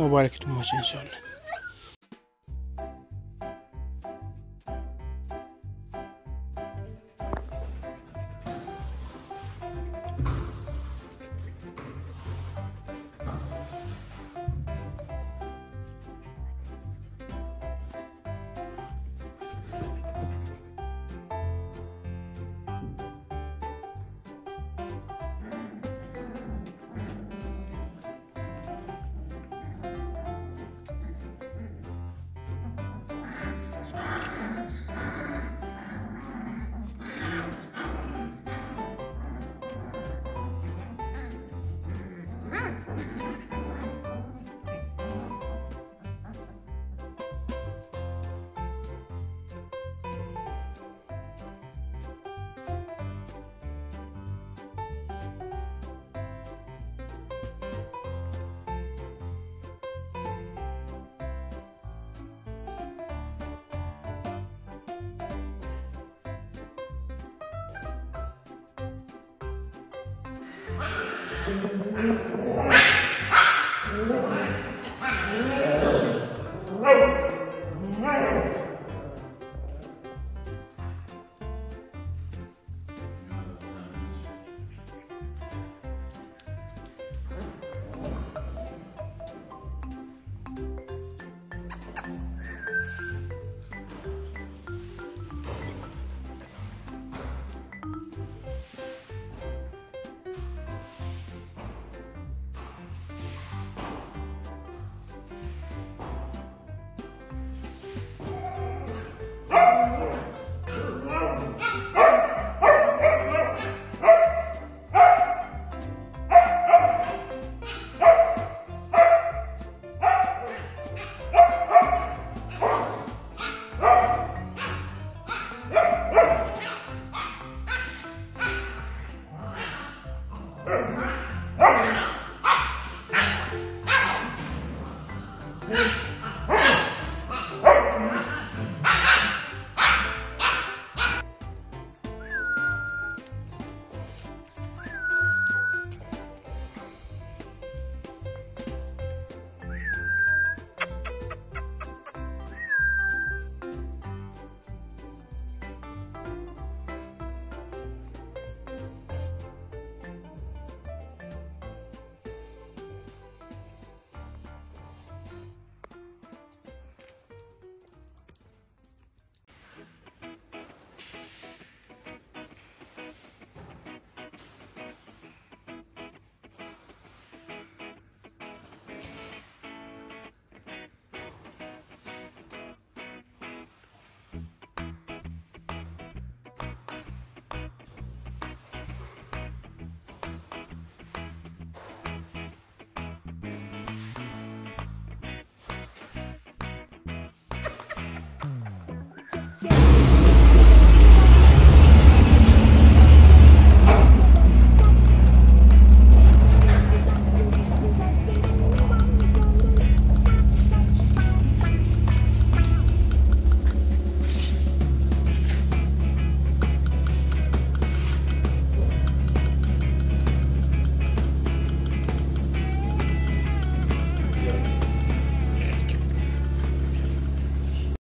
mübarek bir maç inşallah. All right.